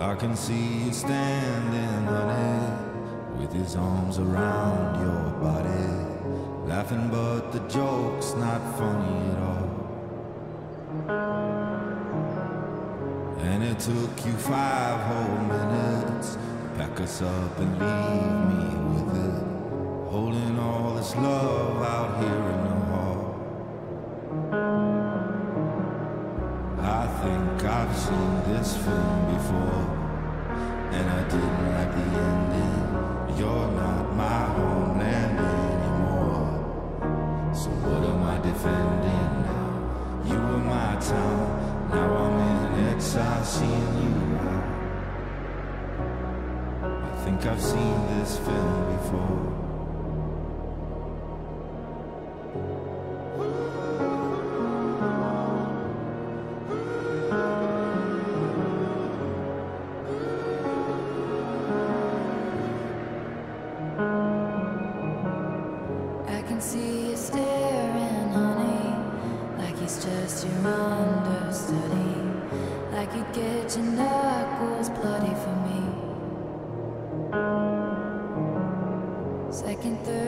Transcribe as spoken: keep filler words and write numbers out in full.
I can see you standing, honey, with his arms around your body, laughing but the joke's not funny at all. And it took you five whole minutes to pack us up and leave me with it, holding all this love out here in the hall. I think I've seen this film before, and I didn't like the ending. You're not my homeland anymore, so what am I defending now? You were my town, now I'm in exile seeing you out. I think I've seen this film before. I can see you staring, honey, like he's just your understudy, like you'd get your knuckles bloody for me. Second, third.